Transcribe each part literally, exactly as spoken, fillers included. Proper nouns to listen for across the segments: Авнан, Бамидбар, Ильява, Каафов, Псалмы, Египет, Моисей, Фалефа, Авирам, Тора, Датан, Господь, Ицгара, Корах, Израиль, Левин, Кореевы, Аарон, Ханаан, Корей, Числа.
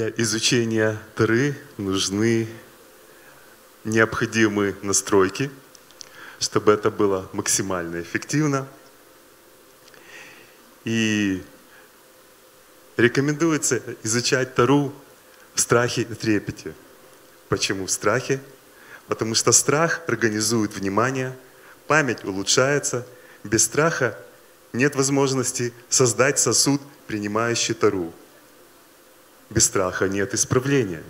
для изучения Торы нужны необходимые настройки, чтобы это было максимально эффективно. И рекомендуется изучать Тору в страхе и трепете. Почему в страхе? Потому что страх организует внимание, память улучшается. Без страха нет возможности создать сосуд, принимающий Тору. Без страха нет исправления.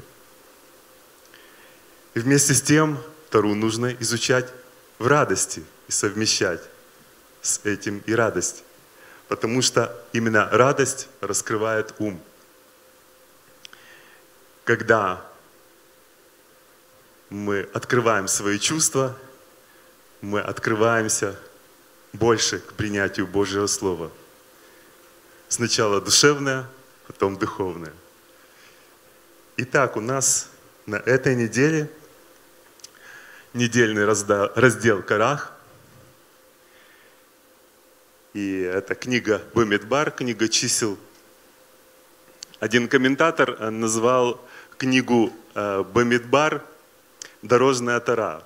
И вместе с тем Тору нужно изучать в радости и совмещать с этим и радость. Потому что именно радость раскрывает ум. Когда мы открываем свои чувства, мы открываемся больше к принятию Божьего Слова. Сначала душевное, потом духовное. Итак, у нас на этой неделе недельный раздел Корах. И это книга Бамидбар, книга чисел. Один комментатор назвал книгу Бамидбар «Дорожная Тора».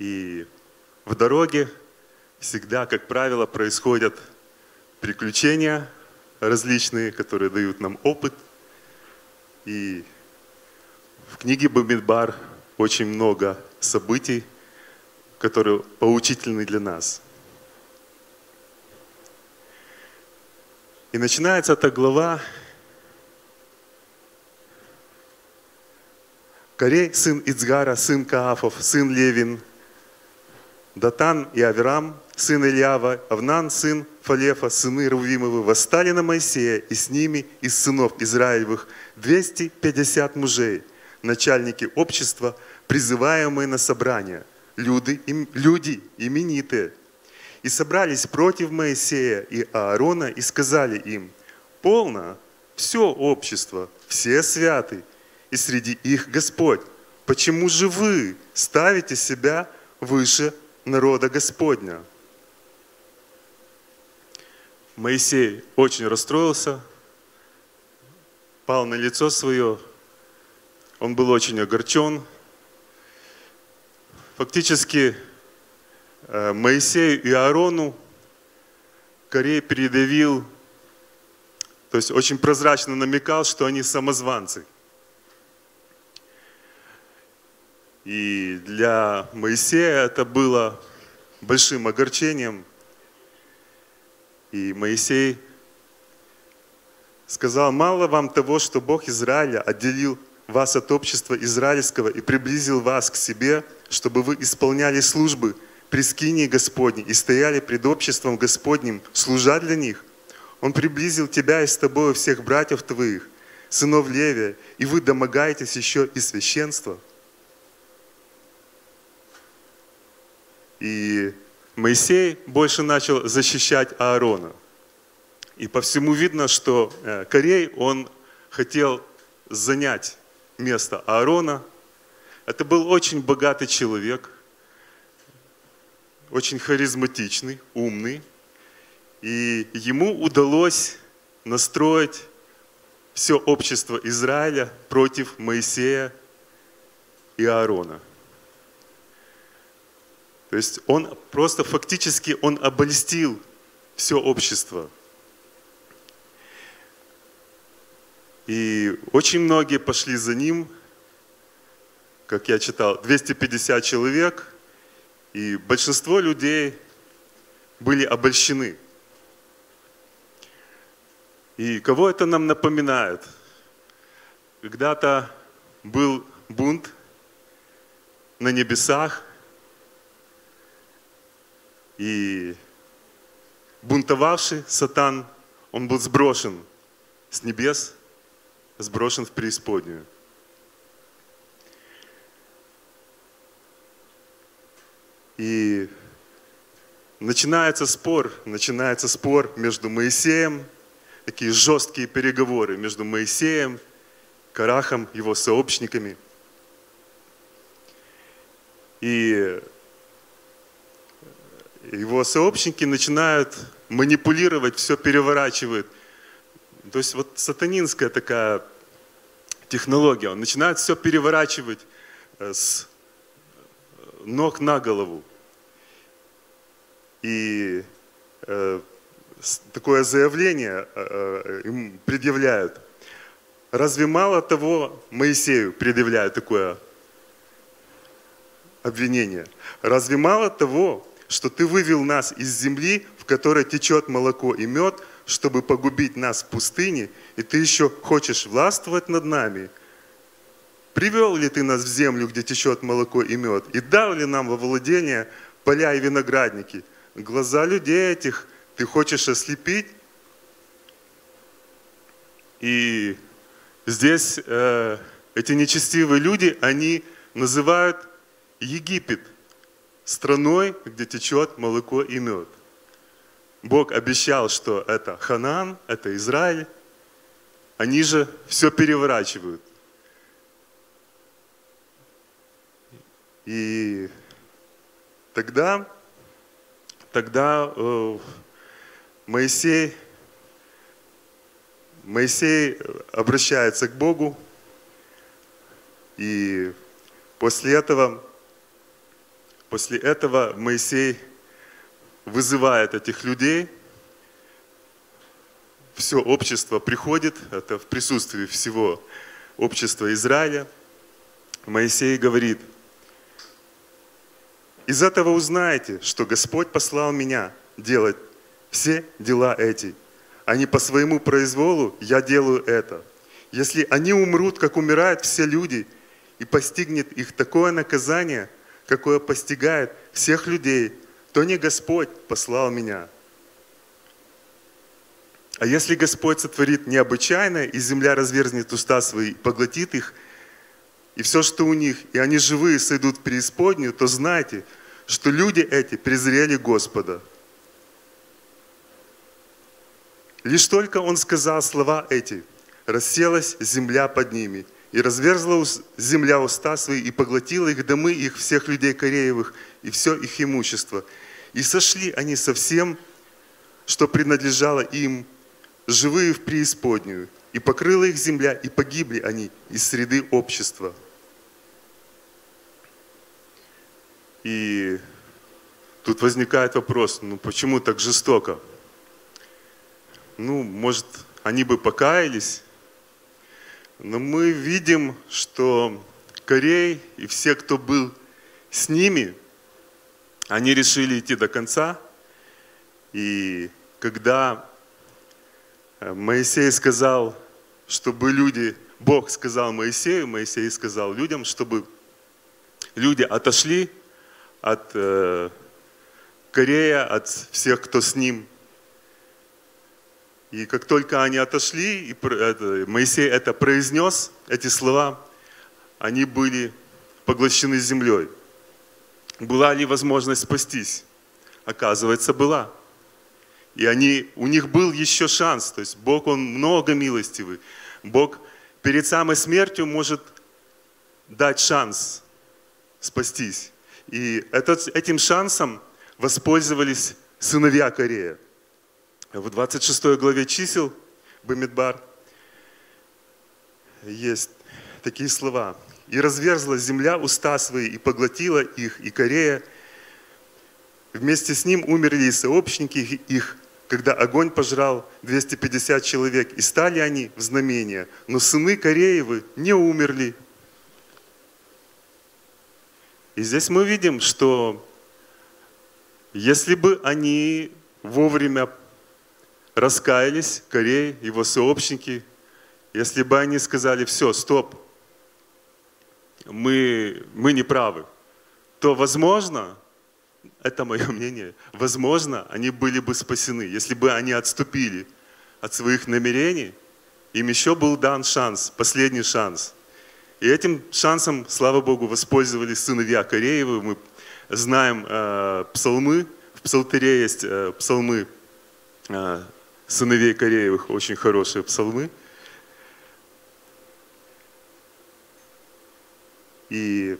И в дороге всегда, как правило, происходят приключения различные, которые дают нам опыт. И в книге Бамидбар очень много событий, которые поучительны для нас. И начинается эта глава. Корей, сын Ицгара, сын Каафов, сын Левин, Датан и Авирам, сын Ильява, Авнан, сын Фалефа, сыны Рувимовы, восстали на Моисея, и с ними из сынов Израилевых двести пятьдесят мужей, начальники общества, призываемые на собрание, люди, им, люди именитые. И собрались против Моисея и Аарона и сказали им: «Полно, все общество, все святы, и среди их Господь. Почему же вы ставите себя выше народа Господня?» Моисей очень расстроился, пал на лицо свое, он был очень огорчен. Фактически Моисею и Аарону Корей передавил, то есть очень прозрачно намекал, что они самозванцы. И для Моисея это было большим огорчением. И Моисей сказал: «Мало вам того, что Бог Израиля отделил вас от общества израильского и приблизил вас к себе, чтобы вы исполняли службы при скинии Господней и стояли пред обществом Господним, служа для них. Он приблизил тебя и с тобою всех братьев твоих, сынов Левия, и вы домогаетесь еще и священства». И Моисей больше начал защищать Аарона. И по всему видно, что Корей, он хотел занять место Аарона. Это был очень богатый человек, очень харизматичный, умный. И ему удалось настроить все общество Израиля против Моисея и Аарона. То есть он просто фактически он обольстил все общество. И очень многие пошли за ним, как я читал, двести пятьдесят человек. И большинство людей были обольщены. И кого это нам напоминает? Когда-то был бунт на небесах, и бунтовавший сатан, он был сброшен с небес, сброшен в преисподнюю. И начинается спор, начинается спор между Моисеем, такие жесткие переговоры между Моисеем, Корахом, его сообщниками. И его сообщники начинают манипулировать, все переворачивают. То есть вот сатанинская такая технология. Он начинает все переворачивать с ног на голову. И э, такое заявление э, им предъявляют. Разве мало того, Моисею предъявляют такое обвинение? Разве мало того, что ты вывел нас из земли, в которой течет молоко и мед, чтобы погубить нас в пустыне, и ты еще хочешь властвовать над нами? Привел ли ты нас в землю, где течет молоко и мед, и дал ли нам во владение поля и виноградники? Глаза людей этих ты хочешь ослепить? И здесь э, эти нечестивые люди, они называют Египет страной, где течет молоко и мед. Бог обещал, что это Ханаан, это Израиль. Они же все переворачивают. И тогда, тогда э, Моисей, Моисей обращается к Богу, и после этого, после этого Моисей вызывает этих людей, все общество приходит, это в присутствии всего общества Израиля. Моисей говорит: из этого узнаете, что Господь послал меня делать все дела эти, а не по своему произволу я делаю это. Если они умрут, как умирают все люди, и постигнет их такое наказание, какое постигает всех людей, то не Господь послал меня. А если Господь сотворит необычайное, и земля разверзнет уста свои, поглотит их, и все, что у них, и они живые сойдут в преисподнюю, то знайте, что люди эти презрели Господа. Лишь только он сказал слова эти, расселась земля под ними, и разверзла земля уста свои, и поглотила их домы их, всех людей Кореевых, и все их имущество. И сошли они со всем, что принадлежало им, живые в преисподнюю, и покрыла их земля, и погибли они из среды общества. И тут возникает вопрос, ну почему так жестоко? Ну, может, они бы покаялись? Но мы видим, что Корей и все, кто был с ними, они решили идти до конца. И когда Моисей сказал, чтобы люди, Бог сказал Моисею, Моисей сказал людям, чтобы люди отошли от э, Корея, от всех, кто с ним. И как только они отошли, и это, Моисей это произнес, эти слова, они были поглощены землей. Была ли возможность спастись? Оказывается, была. И они, у них был еще шанс, то есть Бог, Он много милостивый. Бог перед самой смертью может дать шанс спастись. И этот, этим шансом воспользовались сыновья Корея. В двадцать шестой главе чисел Бамидбар есть такие слова. «И разверзла земля уста свои, и поглотила их, и Корея. Вместе с ним умерли и сообщники их, когда огонь пожрал двести пятьдесят человек, и стали они в знамение. Но сыны Кореевы не умерли». И здесь мы видим, что если бы они вовремя раскаялись, Корей, его сообщники, если бы они сказали: все, стоп, мы, мы не правы, то, возможно, это мое мнение, возможно, они были бы спасены, если бы они отступили от своих намерений, им еще был дан шанс, последний шанс. И этим шансом, слава Богу, воспользовались сыновья Кореевы. Мы знаем э, псалмы, в Псалтыре есть э, псалмы э, сыновей Кореевых, очень хорошие псалмы. И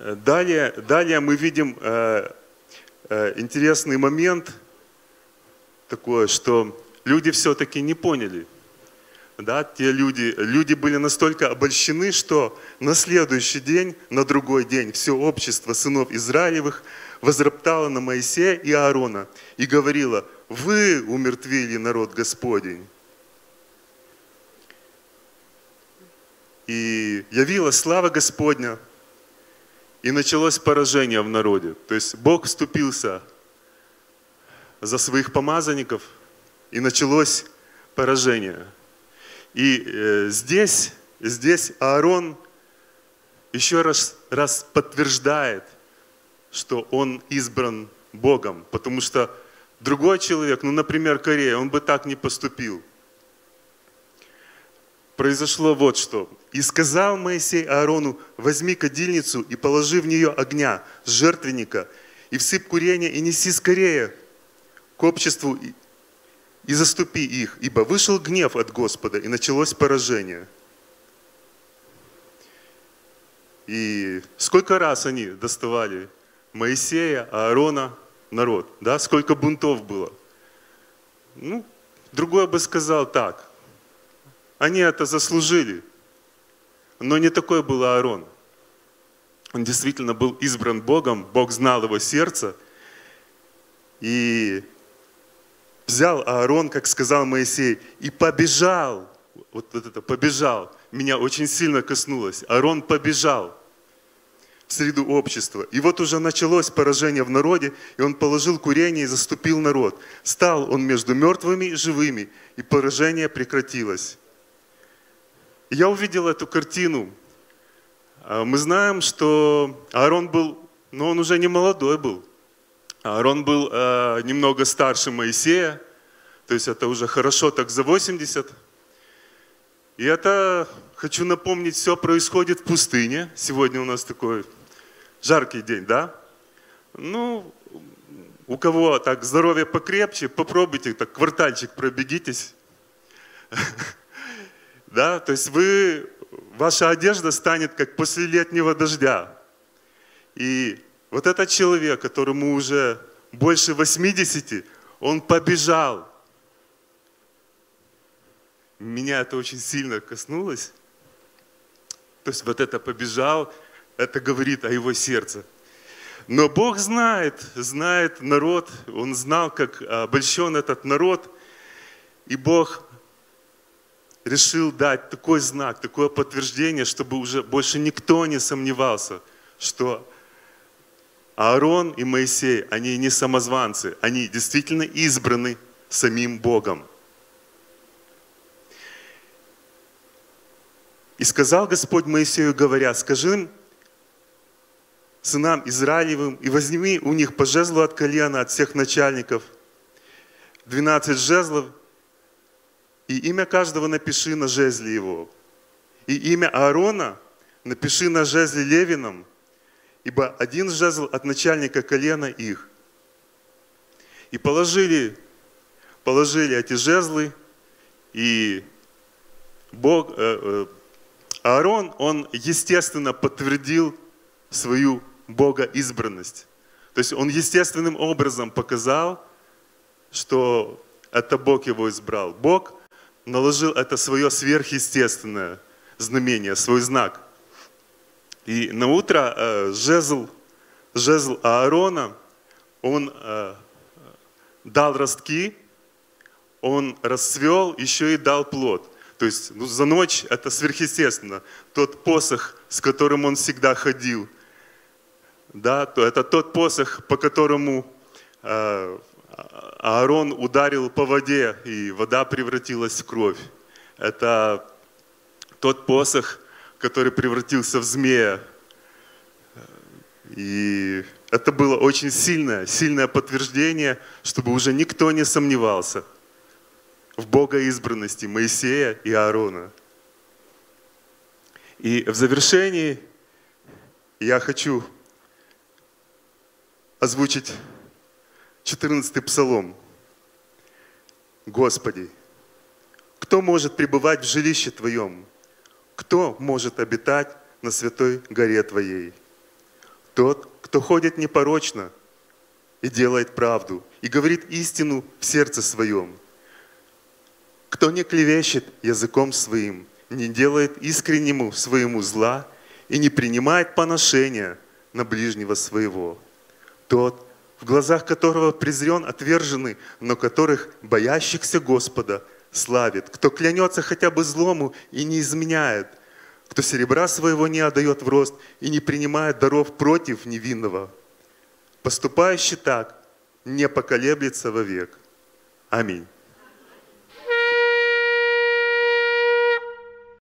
далее, далее мы видим э, э, интересный момент, такое, что люди все-таки не поняли, да, те люди, люди были настолько обольщены, что на следующий день, на другой день, все общество сынов Израилевых возроптало на Моисея и Аарона и говорило: «Вы умертвили народ Господень». И явилась слава Господня, и началось поражение в народе. То есть Бог вступился за своих помазанников, и началось поражение. И э, здесь, здесь Аарон еще раз, раз подтверждает, что он избран Богом, потому что другой человек, ну, например, Корея, он бы так не поступил. Произошло вот что. «И сказал Моисей Аарону: возьми кадильницу и положи в нее огня с жертвенника, и всыпь курение, и неси скорее к обществу, и заступи их, ибо вышел гнев от Господа, и началось поражение». И сколько раз они доставали Моисея, Аарона, народ, да, сколько бунтов было. Ну, другой бы сказал так: они это заслужили. Но не такой был Аарон. Он действительно был избран Богом, Бог знал его сердце. И взял Аарон, как сказал Моисей, и побежал. Вот, вот это «побежал» меня очень сильно коснулось. Аарон побежал в среду общества. И вот уже началось поражение в народе, и он положил курение и заступил народ. Стал он между мертвыми и живыми, и поражение прекратилось. И я увидел эту картину. Мы знаем, что Аарон был, но он уже не молодой был. Аарон был э, немного старше Моисея, то есть это уже хорошо так за восемьдесят. И это, хочу напомнить, все происходит в пустыне. Сегодня у нас такой жаркий день, да? Ну, у кого так здоровье покрепче, попробуйте, так квартальчик пробегитесь. Да, то есть вы, ваша одежда станет как после летнего дождя. И вот этот человек, которому уже больше восьмидесяти, он побежал. Меня это очень сильно коснулось. То есть вот это «побежал», это говорит о его сердце. Но Бог знает, знает народ, Он знал, как обольщен этот народ. И Бог решил дать такой знак, такое подтверждение, чтобы уже больше никто не сомневался, что Аарон и Моисей, они не самозванцы, они действительно избраны самим Богом. «И сказал Господь Моисею, говоря: скажи им, сынам Израилевым, и возьми у них по жезлу от колена, от всех начальников, двенадцать жезлов, и имя каждого напиши на жезле его. И имя Аарона напиши на жезле Левином, ибо один жезл от начальника колена их». И положили, положили эти жезлы, и Бог, э, Аарон, он, естественно, подтвердил свою богоизбранность. То есть он естественным образом показал, что это Бог его избрал. Бог наложил это свое сверхъестественное знамение, свой знак. И на утро э, жезл, жезл Аарона, он э, дал ростки, он расцвел, еще и дал плод. То есть ну, за ночь это сверхъестественно. Тот посох, с которым он всегда ходил, да, то это тот посох, по которому э, Аарон ударил по воде, и вода превратилась в кровь. Это тот посох, который превратился в змея. И это было очень сильное, сильное подтверждение, чтобы уже никто не сомневался в богоизбранности Моисея и Аарона. И в завершении я хочу озвучить четырнадцатый Псалом. «Господи, кто может пребывать в жилище Твоем? Кто может обитать на святой горе Твоей? Тот, кто ходит непорочно и делает правду, и говорит истину в сердце своем. Кто не клевещет языком своим, не делает искреннему своему зла и не принимает поношения на ближнего своего, тот, в глазах которого презрен отверженный, но которых боящихся Господа славит, кто клянется хотя бы злому и не изменяет, кто серебра своего не отдает в рост и не принимает даров против невинного. Поступающий так не поколеблется вовек. Аминь.